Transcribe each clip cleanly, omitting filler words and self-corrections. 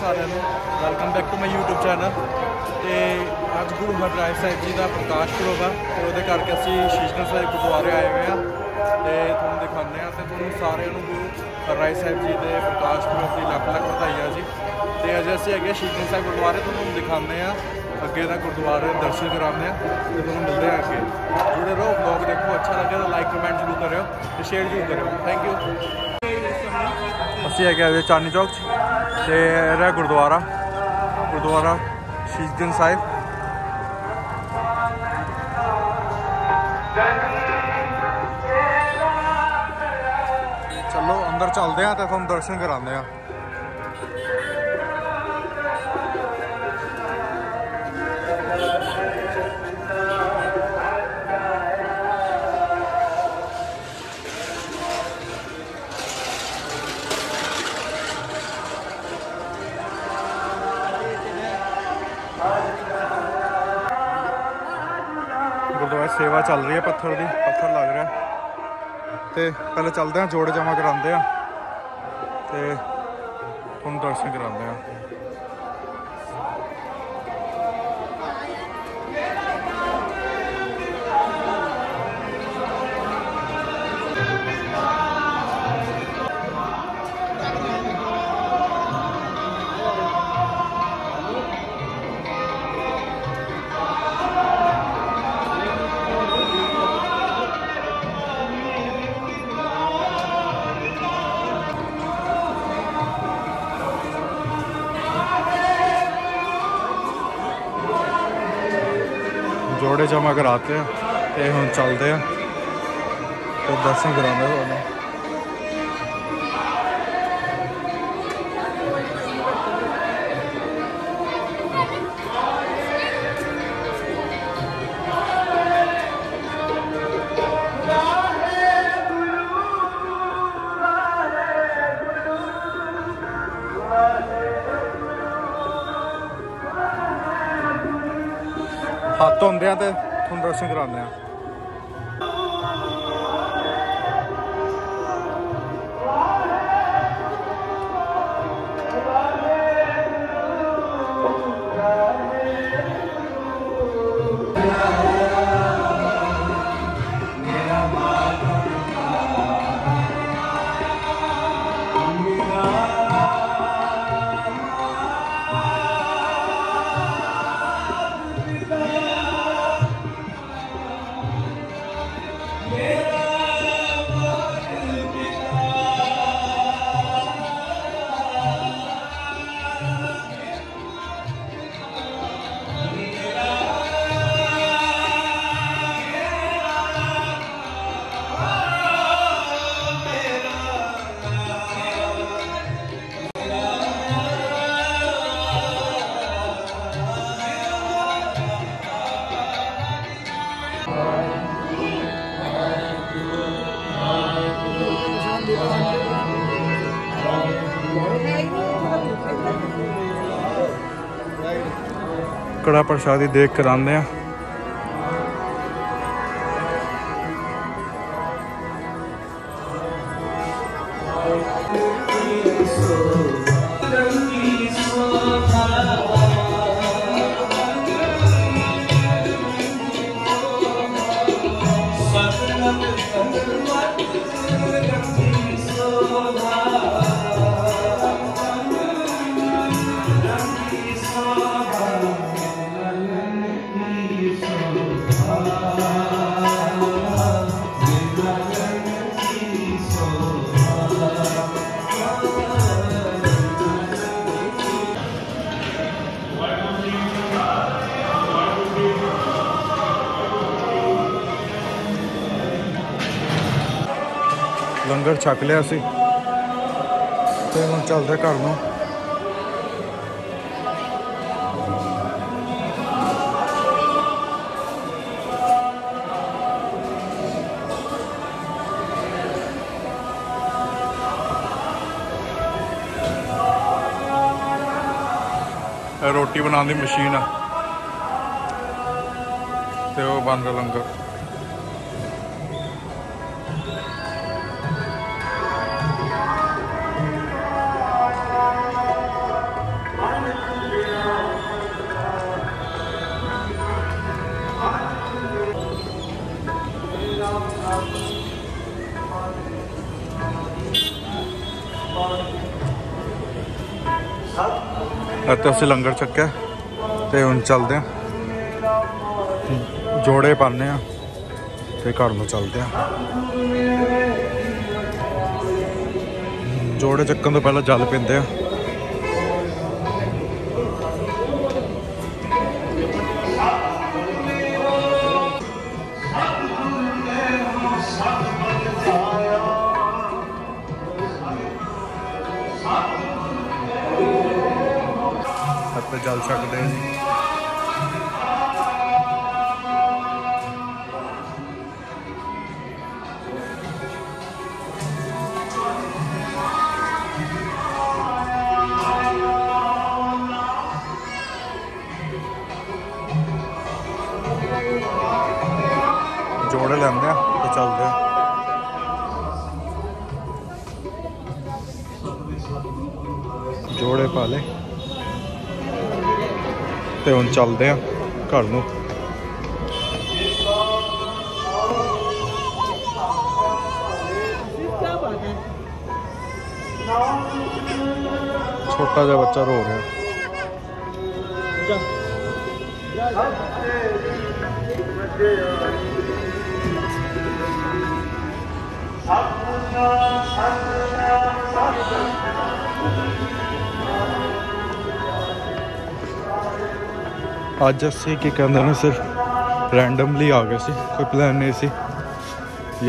सारे welcome back to my YouTube channel. तो अज गुरु हर राय साहब जी का प्रकाश पुरब है, तो वो करके असी सिसगंज साहिब गुरुद्वारे आए हुए हैं। तो थोड़ा दिखाने तो सारे गुरु हर राय साहब जी के प्रकाश पुरब की लख लख बधाई है जी। तो अजे असी अगे सिसगंज साहिब गुरुद्वारे थोड़ा दिखाने अगे का गुरुद्वारे दर्शन कराने, तो थोड़ा मिलते हैं अगे। जुड़े रहो, ब्लॉग देखो, अच्छा लगे तो लाइक कमेंट जरूर करो, तो शेयर जरूर करो। Thank you. असी है गए चांदनी चौक से रहा गुरुद्वारा सिसगंज साहिब। चलो अंदर चलते हैं, तो तुम दर्शन कराते हैं। सेवा चल रही है, पत्थर लग रहा है। तो पहले चलते हैं, जोड़ जमा कराते हैं, तो हम दर्शन कराते हैं। जोड़े जमा कराते हैं, तो हम चलते हैं, तो दर्शन कराने वाले। हाथ धोते हैं, तो तुम दर्शन कराने हैं। कड़ा प्रसादी देख कर आते हैं। लंगर छक लिया सी, तो हम चलते घर नूं। रोटी बनाने की मशीन है, तो वो बन रहा लंगर। कहते उसी लंगर चक्या ते हुण चलदे आं जोड़े पाने आं ते घर नूं चलदे आं। जोड़े चक्कण तों पहलां जल पींदे आं। जल सकते हैं जी। जोड़े लेंगे तो चलते हैं। जोड़े पा ले तो हम चलते हैं घर नूं। छोटा जा बच्चा रो रहा है। अज असी कि कहते सिर्फ रैंडमली आ गए सी, कोई प्लान नहीं सी।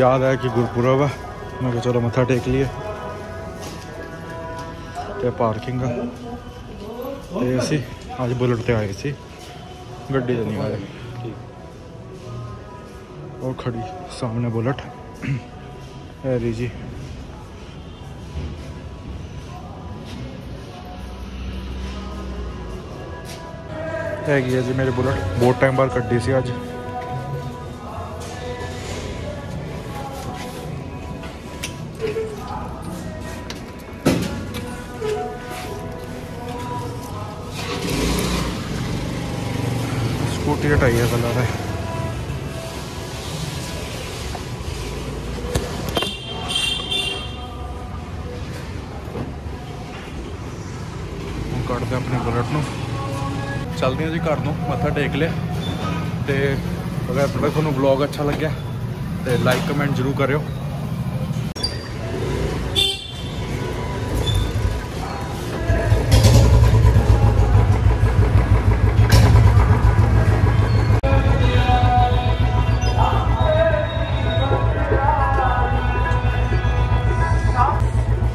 याद है कि गुरपुरब है, मैं कहा चलो मत्था टेक लिए। तो पार्किंग अज बुलेट पर आए सी, गड्डी तो नहीं आए। वो खड़ी सामने बुलेट हैरी जी। हैगी है जी मेरी बुलेट, बहुत टाइम बाद कट्टी सी अज। स्कूटी हटाई है कलर है। कटते अपनी बुलेट न चलते हैं जी घर में, मत्था टेक लिया। तो अगर थोड़ा ब्लॉग अच्छा लगे तो लाइक कमेंट जरूर करो।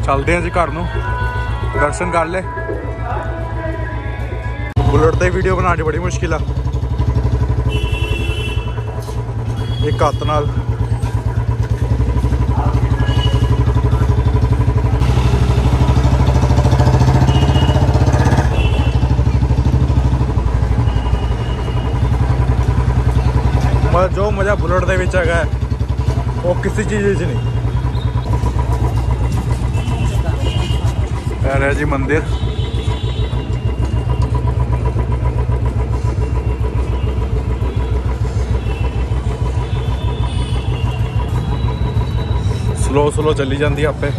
चलते हैं जी घर में, दर्शन कर ले। बुलेट पर वीडियो बनानी बड़ी मुश्किल है, एक हत्थ नाल। मतलब जो मज़ा बुलेट दे विच है वो किसी चीज़ नहीं। ये है जी मंदिर, स्लो स्लो चली जाती आपे।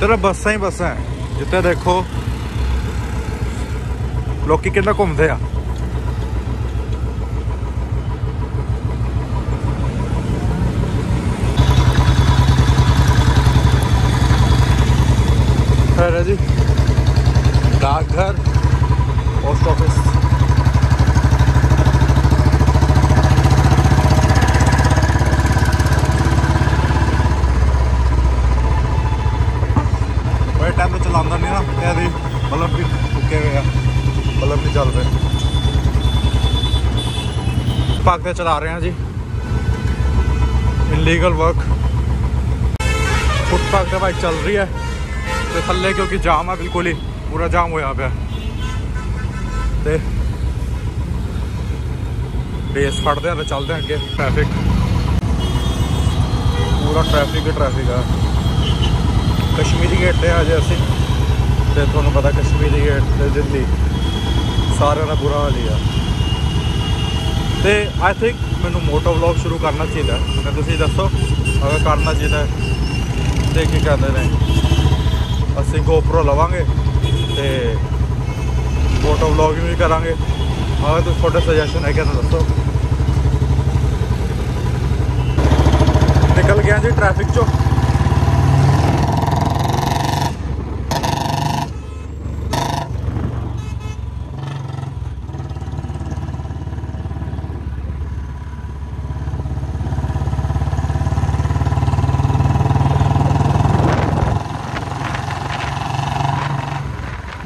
तेरा बसा ही बसा है, जिते देखो लोग कितना घूमते हैं। है जी डाकघर, पोस्ट ऑफिस। चलाता नहीं ना ये बल्ब भी फुके हुए, बल्ब भी चल रहे। भागते चला रहे हैं जी, इनलीगल वर्क। फुटपाथ पर बाइक चल रही है तो थले क्योंकि जाम है, बिल्कुल ही पूरा जाम होया पे। रेस फटते हैं तो चलते हैं अगे। ट्रैफिक पूरा ट्रैफिक ही ट्रैफिक है। कश्मीरी गेट से आज असी तो थोड़ा पता, कश्मीरी गेट से दिल्ली सारे का बुरा हाल ही है। तो आई थिंक मैं मोटो व्लॉग शुरू करना चाहिए, मैं तुम दसो अगर करना चाहिए तो क्या कहते हैं। असी गोप्रो लवांगे ते फोटो ब्लॉगिंग भी करांगे। अगर तो फोटो सजेशन है क्या ना दोस्तों। निकल गया जी ट्रैफिक चौक।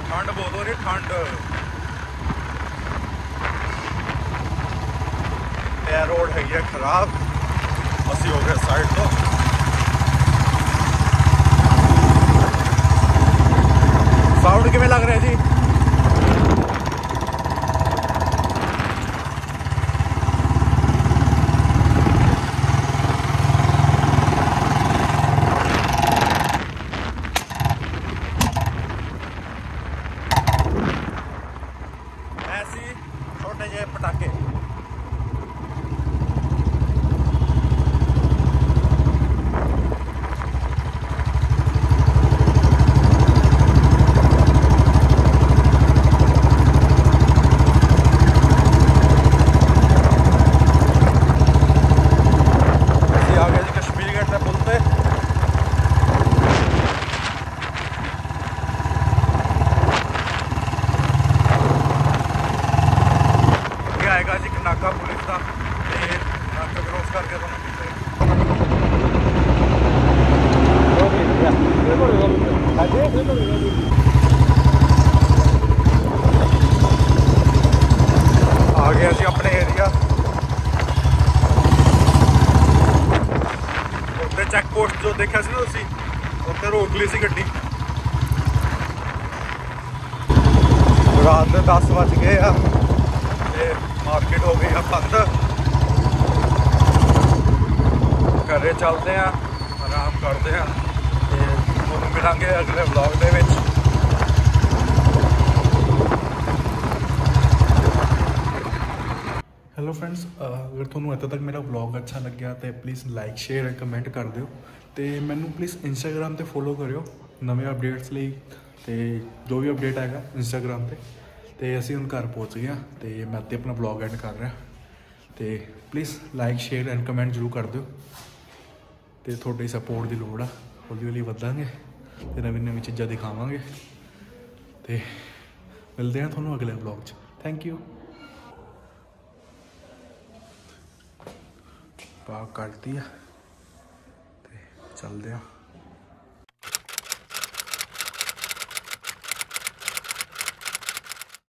ठंड बहुत हो रही, ठंड रोड है ये खराब, फसी हो गए साइड तो। साउंड किमें लग रहा है जी? ऐसी छोटे जे पटाखे जो देखा सी ना उसी उसे रोक ली सी गड्डी। रात 10 बज गए आ, मार्केट हो गई है बंद। घरे चलते हैं, आराम करते हैं, तुहानूं मिलांगे अगले व्लॉग दे विच। हेलो फ्रेंड्स, अगर तुहानूं इत्थे तक मेरा व्लॉग अच्छा लग्या तो please like share and comment कर दिओ। तो मैनू प्लीज़ इंस्टाग्राम पर फॉलो करियो नवे अपडेट्स लिए, तो जो भी अपडेट आएगा इंस्टाग्राम पर। तो असी हुण घर पहुँच गए, तो मैं तो अपना ब्लॉग एंड कर रहा। तो please like share and comment जरूर कर दिओ, तो थोड़ी सपोर्ट की लड़ आ। हौली हौली वधांगे तो नवी नवी चीज़ा दिखावे। तो मिलते हैं थोनों अगले ब्लॉग। Thank you. पाक करती है, चलते हैं।